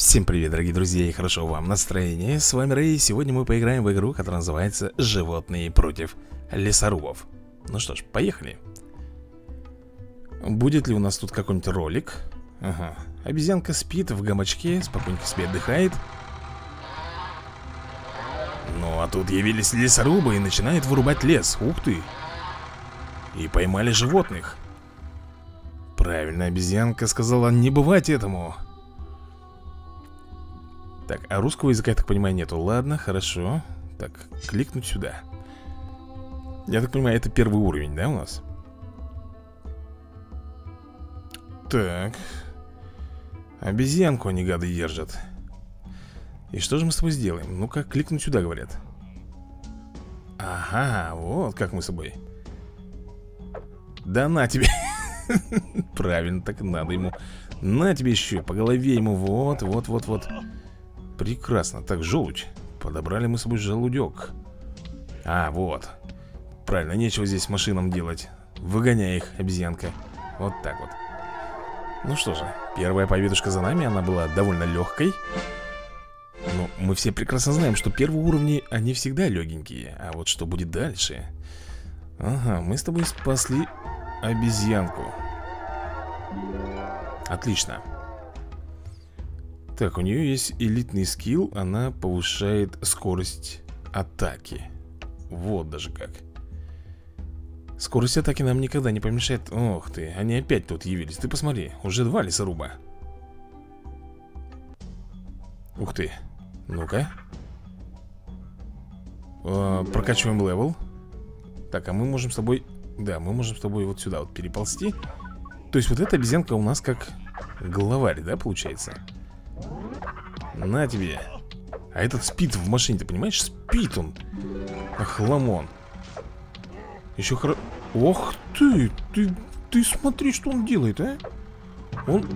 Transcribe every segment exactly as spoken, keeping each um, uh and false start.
Всем привет, дорогие друзья, и хорошо вам настроение. С вами Рэй, и сегодня мы поиграем в игру, которая называется «Животные против лесорубов». Ну что ж, поехали. Будет ли у нас тут какой-нибудь ролик? Ага, обезьянка спит в гамачке, спокойненько себе отдыхает. Ну а тут явились лесорубы и начинают вырубать лес, ух ты. И поймали животных. Правильно, обезьянка сказала не бывать этому. Так, а русского языка, я так понимаю, нету. Ладно, хорошо. Так, кликнуть сюда. Я так понимаю, это первый уровень, да, у нас? Так. Обезьянку они, гады, держат. И что же мы с тобой сделаем? Ну-ка, кликнуть сюда, говорят. Ага, вот как мы с тобой. Да на тебе. Правильно, так надо ему. На тебе еще, по голове ему. Вот, вот, вот, вот. Прекрасно, так, желудь. Подобрали мы с собой желудек. А, вот. Правильно, нечего здесь машинам делать. Выгоняй их, обезьянка. Вот так вот. Ну что же, первая победушка за нами. Она была довольно легкой. Но мы все прекрасно знаем, что первые уровни, они всегда легенькие. А вот что будет дальше? Ага, мы с тобой спасли обезьянку. Отлично. Так, у нее есть элитный скилл, она повышает скорость атаки. Вот даже как. Скорость атаки нам никогда не помешает. Ох ты, они опять тут явились. Ты посмотри, уже два лесоруба. Ух ты, ну-ка. э, Прокачиваем левел. Так, а мы можем с тобой... Да, мы можем с тобой вот сюда вот переползти. То есть вот эта обезьянка у нас как главарь, да, получается? На тебе. А этот спит в машине, ты понимаешь? Спит он. Охламон. Еще хоро... Ох ты, ты, ты смотри, что он делает, а. Он...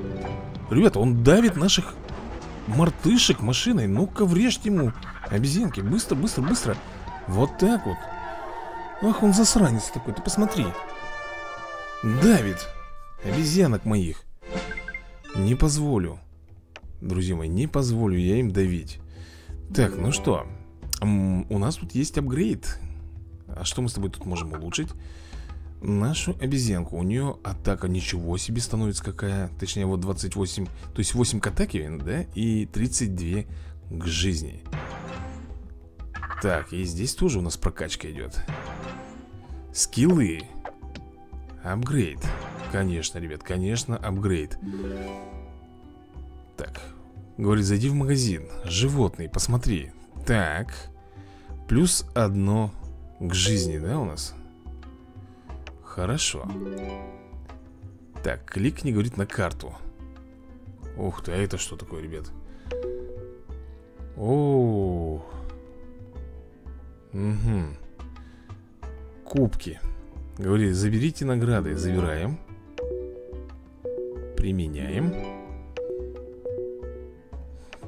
Ребята, он давит наших мартышек машиной. Ну-ка, врежьте ему, обезьянки. Быстро, быстро, быстро. Вот так вот. Ах, он засранец такой, ты посмотри. Давит обезьянок моих. Не позволю. Друзья мои, не позволю я им давить. Так, ну что, у нас тут есть апгрейд. А что мы с тобой тут можем улучшить? Нашу обезьянку. У нее атака ничего себе становится какая. Точнее, вот двадцать восемь. То есть восемь к атаке, да? И тридцать два к жизни. Так, и здесь тоже у нас прокачка идет. Скиллы. Апгрейд. Конечно, ребят, конечно, апгрейд. Так, говорит, зайди в магазин. Животные, посмотри. Так, плюс одно к жизни, да, у нас? Хорошо. Так, кликни, говорит, на карту. Ух ты, а это что такое, ребят? О-о-о. Угу. Кубки. Говорит, заберите награды. Забираем. Применяем.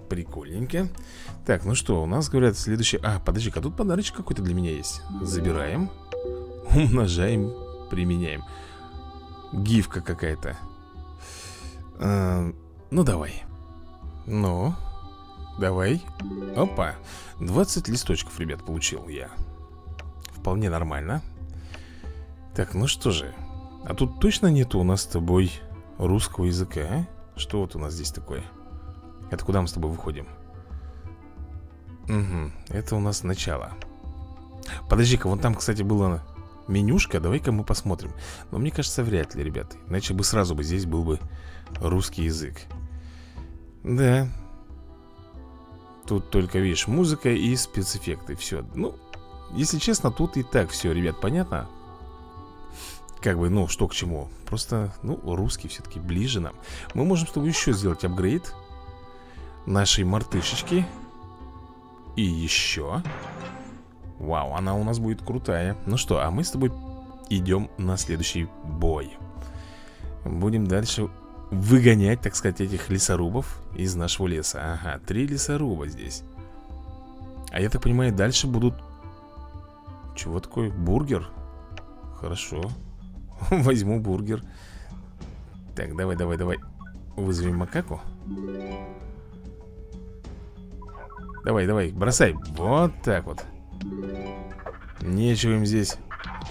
Прикольненько. Так, ну что, у нас, говорят, следующее... А, подожди-ка, тут подарочек какой-то для меня есть. Забираем. Умножаем. Применяем. Гифка какая-то. а, Ну, давай. Ну, давай. Опа, двадцать листочков, ребят, получил я. Вполне нормально. Так, ну что же. А тут точно нету у нас с тобой русского языка, а? Что вот у нас здесь такое? Это куда мы с тобой выходим? Угу, это у нас начало. Подожди-ка, вон там, кстати, была менюшка. Давай-ка мы посмотрим. Но мне кажется, вряд ли, ребят. Иначе бы сразу бы здесь был бы русский язык. Да. Тут только, видишь, музыка и спецэффекты. Все, ну, если честно, тут и так все, ребят, понятно? Как бы, ну, что к чему. Просто, ну, русский все-таки ближе нам. Мы можем с тобой еще сделать апгрейд нашей мартышечки. И еще. Вау, она у нас будет крутая. Ну что, а мы с тобой идем на следующий бой. Будем дальше выгонять, так сказать, этих лесорубов из нашего леса. Ага, три лесоруба здесь. А я так понимаю, дальше будут... Чего такое? Бургер? Хорошо. Возьму бургер. Так, давай, давай, давай. Вызовем макаку. Давай, давай, бросай. Вот так вот. Нечего им здесь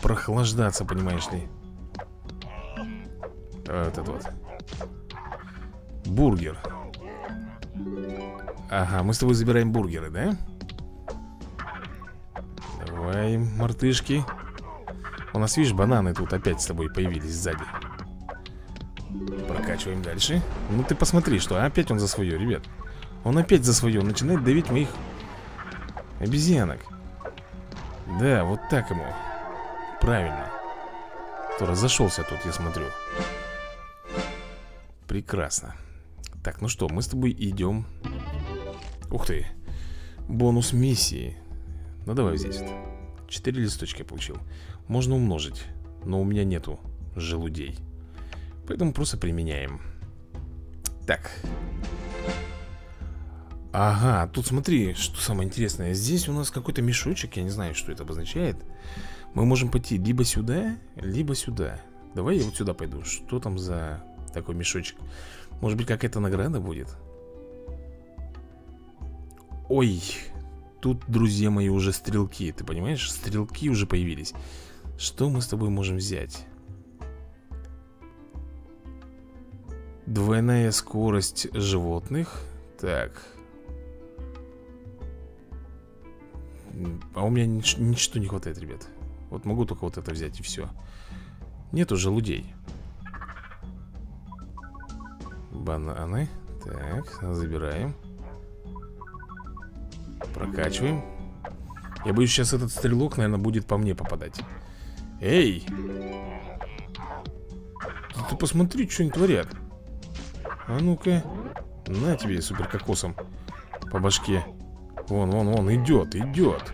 прохлаждаться, понимаешь ли. Вот этот вот бургер. Ага, мы с тобой забираем бургеры, да? Давай, мартышки. У нас, видишь, бананы тут опять с тобой появились сзади. Прокачиваем дальше. Ну ты посмотри, что опять он за свое, ребят. Он опять за свое, он начинает давить моих обезьянок. Да, вот так ему. Правильно. Кто разошелся тут, я смотрю. Прекрасно. Так, ну что, мы с тобой идем. Ух ты. Бонус миссии. Ну давай здесь вот. Четыре листочка я получил. Можно умножить, но у меня нету желудей. Поэтому просто применяем. Так. Ага, тут смотри, что самое интересное. Здесь у нас какой-то мешочек, я не знаю, что это обозначает. Мы можем пойти либо сюда, либо сюда. Давай я вот сюда пойду. Что там за такой мешочек? Может быть, какая-то награда будет? Ой, тут, друзья мои, уже стрелки. Ты понимаешь, стрелки уже появились. Что мы с тобой можем взять? Двойная скорость животных. Так. А у меня нич- ничто не хватает, ребят. Вот могу только вот это взять и все. Нету желудей. Бананы. Так, забираем. Прокачиваем. Я боюсь, сейчас этот стрелок, наверное, будет по мне попадать. Эй! Ты посмотри, что они творят. А ну-ка. На тебе супер кокосом по башке. Вон, вон, вон, идет, идет.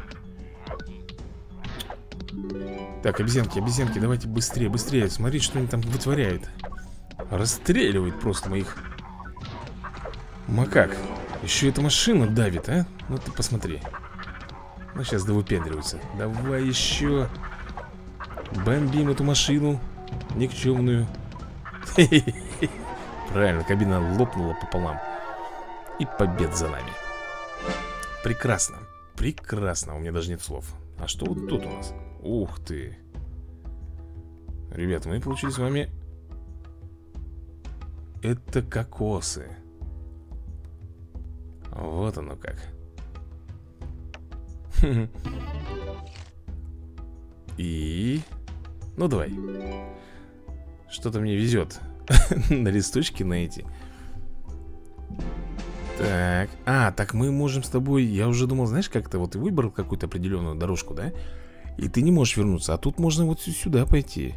Так, обезьянки, обезьянки, давайте быстрее, быстрее. Смотри, что они там вытворяют. Расстреливает просто моих макак. Еще эта машина давит, а? Ну ты посмотри. Ну сейчас довыпендриваются. Давай еще. Бомбим эту машину никчемную. Правильно, кабина лопнула пополам. И побед за нами. Прекрасно, прекрасно, у меня даже нет слов. А что вот тут у нас? Ух ты. Ребята, мы получили с вами. Это кокосы. Вот оно как. И... Ну давай. Что-то мне везет. На листочки на эти. Так, а, так мы можем с тобой. Я уже думал, знаешь, как-то вот ты выбрал какую-то определенную дорожку, да? И ты не можешь вернуться, а тут можно вот сюда пойти.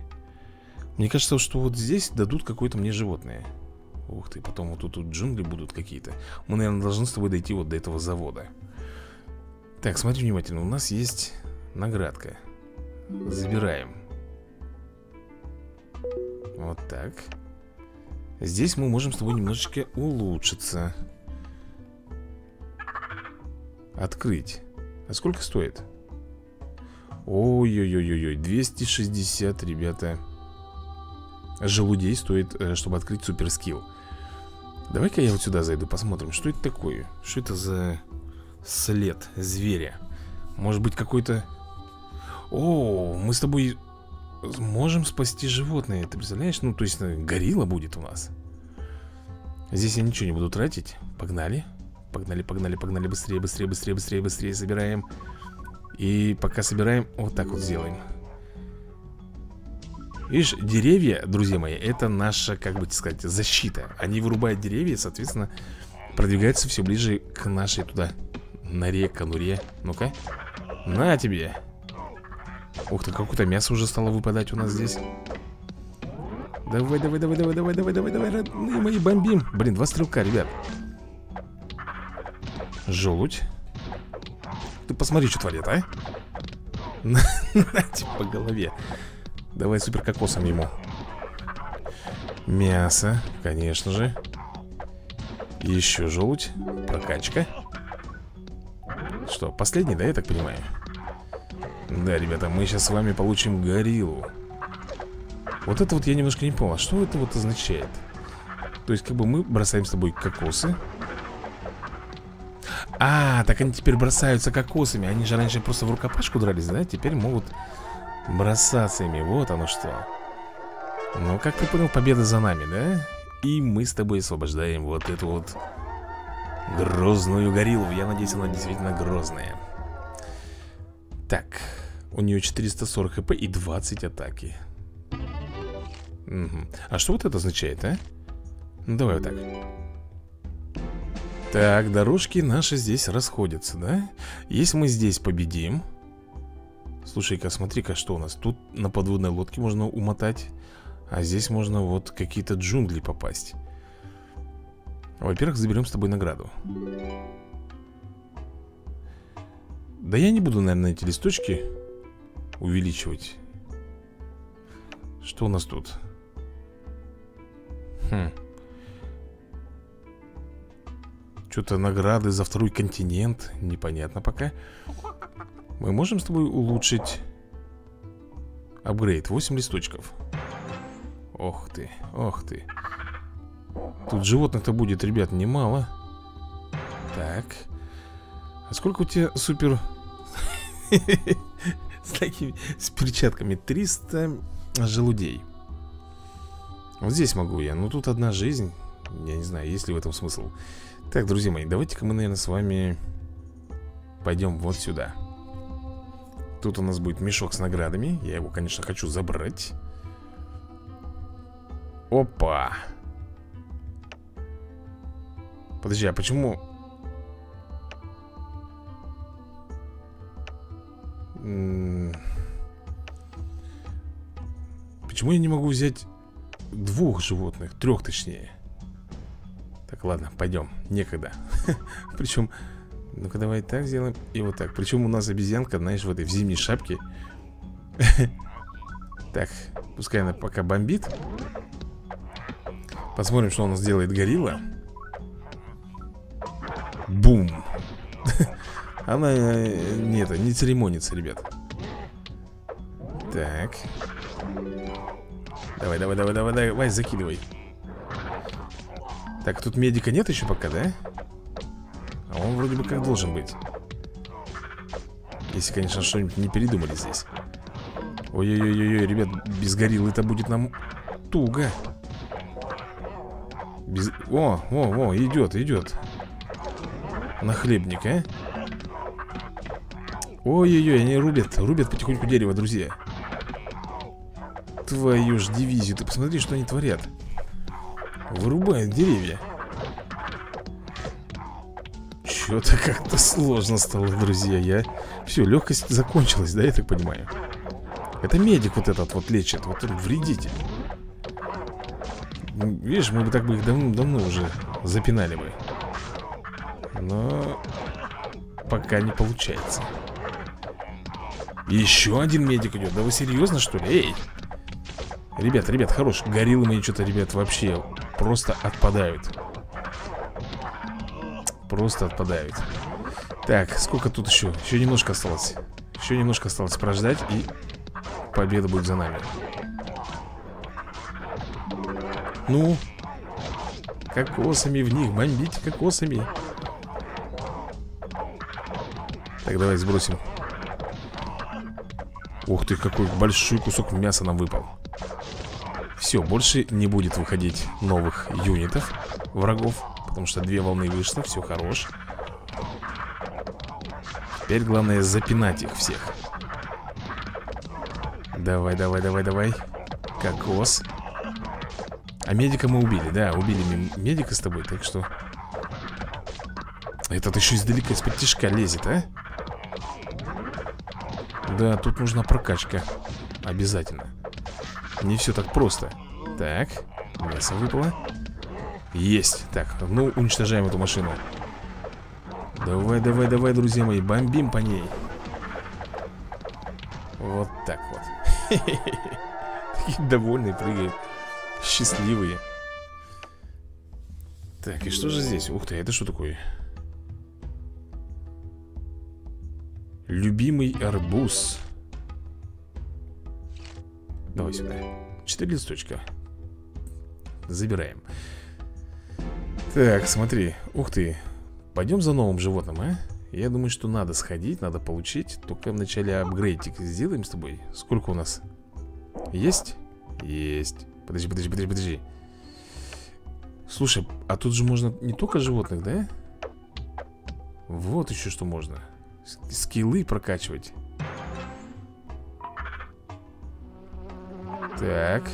Мне кажется, что вот здесь дадут какое-то мне животное. Ух ты, потом вот тут, тут джунгли будут какие-то. Мы, наверное, должны с тобой дойти вот до этого завода. Так, смотри внимательно, у нас есть наградка. Забираем. Вот так. Здесь мы можем с тобой немножечко улучшиться. Открыть. А сколько стоит? Ой-ой-ой-ой-ой, двести шестьдесят, ребята. Желудей стоит, чтобы открыть суперскилл. Давай-ка я вот сюда зайду, посмотрим, что это такое. Что это за след зверя? Может быть какой-то... О, мы с тобой можем спасти животное, ты представляешь? Ну, то есть горилла будет у нас. Здесь я ничего не буду тратить. Погнали. Погнали, погнали, погнали, быстрее, быстрее, быстрее, быстрее, быстрее собираем. И пока собираем, вот так вот сделаем. Видишь, деревья, друзья мои, это наша, как бы сказать, защита. Они вырубают деревья и, соответственно, продвигаются все ближе к нашей туда норе, конуре. Ну-ка, на тебе. Ух ты, какое-то мясо уже стало выпадать у нас здесь. Давай, давай, давай, давай, давай, давай, давай, давай, родные мои, бомбим. Блин, два стрелка, ребят. Желудь. Ты посмотри, что творит, а? На тебе по голове. Давай супер кокосом ему. Мясо, конечно же. Еще желудь. Прокачка. Что, последний, да, я так понимаю? Да, ребята, мы сейчас с вами получим гориллу. Вот это вот я немножко не понял. Что это вот означает? То есть, как бы мы бросаем с тобой кокосы. А, так они теперь бросаются кокосами. Они же раньше просто в рукопашку дрались, да? Теперь могут бросаться ими. Вот оно что. Ну, как ты понял, победа за нами, да? И мы с тобой освобождаем вот эту вот грозную гориллу. Я надеюсь, она действительно грозная. Так, у нее четыреста сорок хп и двадцать атаки. Угу. А что вот это означает, а? Ну, давай вот так. Так, дорожки наши здесь расходятся, да? Если мы здесь победим... Слушай-ка, смотри-ка, что у нас. Тут на подводной лодке можно умотать. А здесь можно вот какие-то джунгли попасть. Во-первых, заберем с тобой награду. Да я не буду, наверное, эти листочки увеличивать. Что у нас тут? Хм. Что-то награды за второй континент. Непонятно пока. Мы можем с тобой улучшить апгрейд. восемь листочков. Ох ты, ох ты. Тут животных-то будет, ребят, немало. Так. А сколько у тебя супер... С такими... С перчатками. триста желудей. Вот здесь могу я. Но тут одна жизнь. Я не знаю, есть ли в этом смысл. Так, друзья мои, давайте-ка мы, наверное, с вами пойдем вот сюда. Тут у нас будет мешок с наградами. Я его, конечно, хочу забрать. Опа. Подожди, а почему... Почему я не могу взять двух животных? Трех, точнее. Так, ладно, пойдем. Некогда. Причем... Ну-ка, давай так сделаем. И вот так. Причем у нас обезьянка, знаешь, в этой в зимней шапке. Так, пускай она пока бомбит. Посмотрим, что у нас делает горилла. Бум. Она не, это, не церемонится, ребят. Так. Давай, давай, давай, давай, давай, закидывай. Так, тут медика нет еще пока, да? А он вроде бы как должен быть. Если, конечно, что-нибудь не передумали здесь. Ой-ой-ой-ой, ребят, без гориллы это будет нам туго. Без... О, о, о, идет, идет. Нахлебник, а? Ой-ой-ой, они рубят, рубят потихоньку дерево, друзья. Твою ж дивизию, ты посмотри, что они творят. Вырубают деревья. Что-то как-то сложно стало, друзья. Я... Все, легкость закончилась, да, я так понимаю. Это медик вот этот вот лечит, вот этот вредитель. Видишь, мы бы так бы их давно-давно уже запинали бы. Но пока не получается. Еще один медик идет. Да вы серьезно, что ли? Эй! Ребят, ребят, хорош. Гориллы мои что-то, ребят, вообще просто отпадают. Просто отпадают. Так, сколько тут еще? Еще немножко осталось. Еще немножко осталось прождать, и победа будет за нами. Ну, кокосами в них, бомбите кокосами. Так, давай сбросим. Ух ты, какой большой кусок мяса нам выпал. Все, больше не будет выходить новых юнитов, врагов. Потому что две волны вышло, все, хорош. Теперь главное запинать их всех. Давай, давай, давай, давай. Кокос. А медика мы убили, да, убили медика с тобой, так что... Этот еще издалека из-под тишка лезет, а? Да, тут нужна прокачка. Обязательно. Не все так просто. Так, мясо выпало. Есть. Так, ну уничтожаем эту машину. Давай, давай, давай, друзья мои, бомбим по ней. Вот так вот. Такие довольные прыгают. Счастливые. Так, и что же здесь? Ух ты, это что такое? Любимый арбуз. Давай сюда. Четыре листочка. Забираем. Так, смотри, ух ты. Пойдем за новым животным, а? Я думаю, что надо сходить, надо получить. Только вначале апгрейдик сделаем с тобой. Сколько у нас? Есть? Есть. Подожди, подожди, подожди, подожди. Слушай, а тут же можно не только животных, да? Вот еще что можно. Скиллы прокачивать. Так.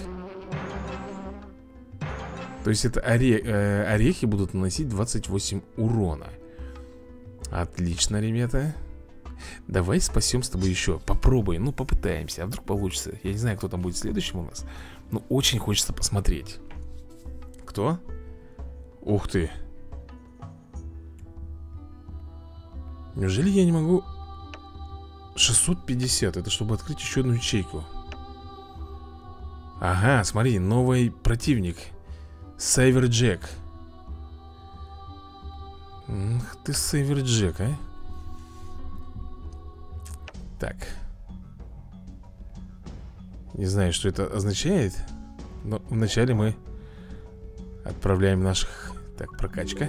То есть это оре... э, орехи будут наносить двадцать восемь урона. Отлично, ребята. Давай спасем с тобой еще. Попробуем, ну попытаемся, а вдруг получится. Я не знаю, кто там будет следующим у нас. Но очень хочется посмотреть. Кто? Ух ты. Неужели я не могу? шестьсот пятьдесят, это чтобы открыть еще одну ячейку. Ага, смотри, новый противник. Сайверджек. Ах ты, Сайверджек, а. Так. Не знаю, что это означает, но вначале мы отправляем наших. Так, прокачка.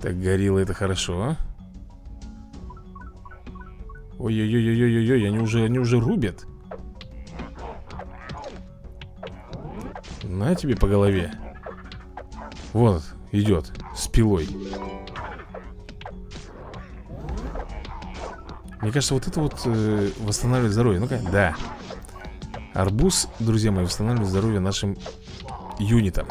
Так, горилла, это хорошо. Ой-ой-ой-ой-ой-ой, они уже, они уже рубят. На тебе по голове. Вот, идет с пилой. Мне кажется, вот это вот э, восстанавливает здоровье. Ну-ка, да. Арбуз, друзья мои, восстанавливает здоровье нашим юнитам.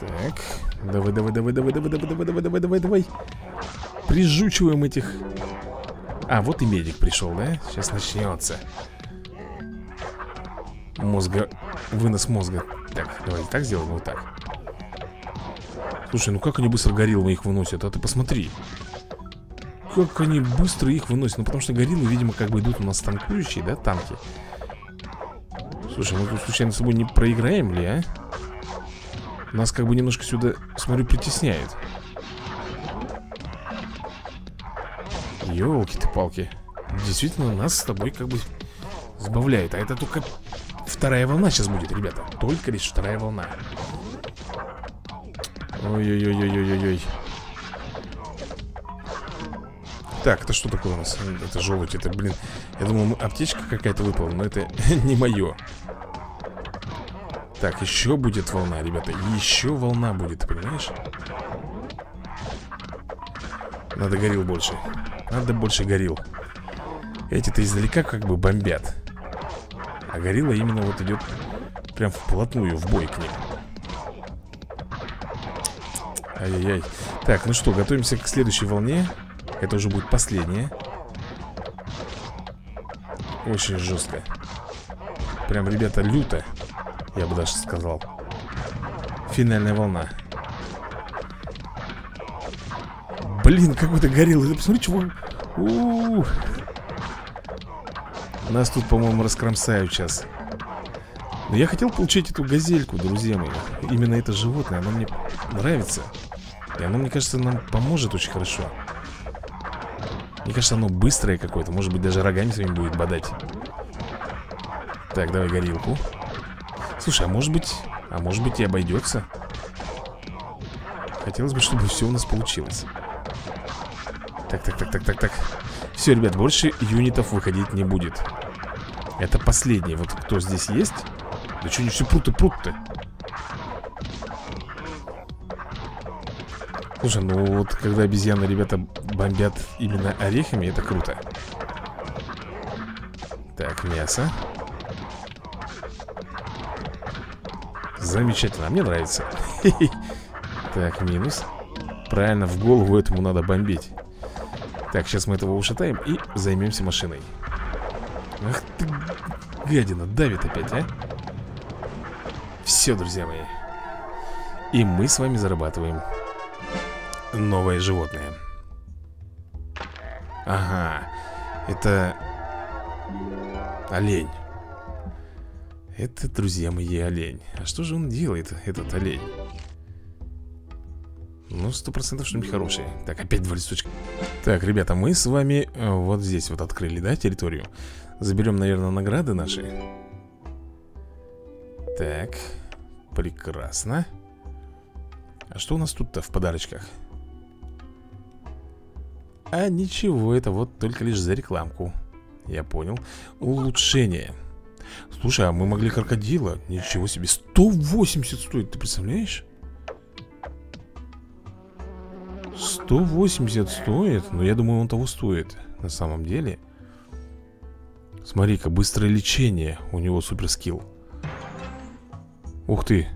Так, давай, давай, давай, давай, давай, давай, давай, давай, давай, давай, давай. Прижучиваем этих. А, вот и медик пришел, да? Сейчас начнется. Мозга, вынос мозга. Так, давай так сделаем, вот так. Слушай, ну как они быстро гориллы их выносят, а ты посмотри. Как они быстро их выносят. Ну потому что гориллы, видимо, как бы идут у нас танкующие, да, танки. Слушай, мы тут случайно с собой не проиграем ли, а? Нас как бы немножко сюда, смотрю, притесняет. Ёлки-ты-палки. Действительно, нас с тобой как бы сбавляет. А это только вторая волна сейчас будет, ребята. Только лишь вторая волна. Ой-ой-ой-ой-ой-ой. Так, это что такое у нас? Это желудь, это, блин. Я думал, аптечка какая-то выпала, но это не мое. Так, еще будет волна, ребята. Еще волна будет, понимаешь? Надо горилл больше. Надо больше горилл. Эти-то издалека как бы бомбят. А горилла именно вот идет прям вплотную в бой к ним. Ай-яй-яй. Так, ну что, готовимся к следующей волне. Это уже будет последняя. Очень жестко. Прям, ребята, люто. Я бы даже сказал. Финальная волна. Блин, какой-то горилла. Ты посмотри, чего. У-у-у. Нас тут, по-моему, раскромсают сейчас. Но я хотел получить эту газельку, друзья мои. Именно это животное, оно мне нравится. И оно, мне кажется, нам поможет очень хорошо. Мне кажется, оно быстрое какое-то. Может быть, даже рогами своими будет бодать. Так, давай горилку. Слушай, а может быть, а может быть и обойдется. Хотелось бы, чтобы все у нас получилось. Так, так, так, так, так, так. Все, ребят, больше юнитов выходить не будет. Это последний. Вот кто здесь есть. Да что они все прут и прут-то. Слушай, ну вот когда обезьяны, ребята, бомбят именно орехами, это круто. Так, мясо. Замечательно, мне нравится. Так, минус. Правильно, в голову этому надо бомбить. Так, сейчас мы этого ушатаем и займемся машиной. Ах ты, гадина, давит опять, а? Все, друзья мои. И мы с вами зарабатываем новое животное. Ага, это олень. Это, друзья мои, олень. А что же он делает, этот олень? Ну, сто процентов что-нибудь хорошее. Так, опять два листочка. Так, ребята, мы с вами вот здесь вот открыли, да, территорию. Заберем, наверное, награды наши. Так, Прекрасно. А что у нас тут-то в подарочках? А ничего, это вот только лишь за рекламку. Я понял. Улучшение. Слушай, а мы могли крокодила? Ничего себе, сто восемьдесят стоит, ты представляешь? сто восемьдесят стоит, но я думаю, он того стоит. На самом деле. Смотри-ка, быстрое лечение. У него суперскилл. Ух ты.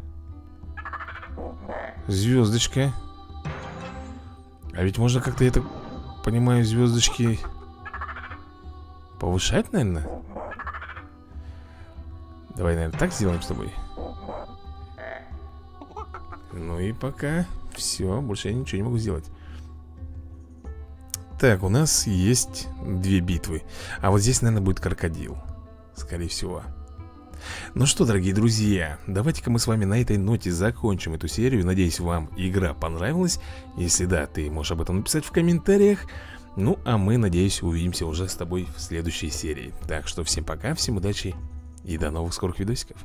Звездочка. А ведь можно как-то, я так понимаю, звездочки повышать, наверное. Давай, наверное, так сделаем с тобой. Ну и пока все, больше я ничего не могу сделать. Так, у нас есть две битвы. А вот здесь, наверное, будет крокодил, скорее всего. Ну что, дорогие друзья, давайте-ка мы с вами на этой ноте закончим эту серию. Надеюсь, вам игра понравилась. Если да, ты можешь об этом написать в комментариях. Ну, а мы, надеюсь, увидимся уже с тобой в следующей серии. Так что всем пока, всем удачи и до новых скорых видосиков.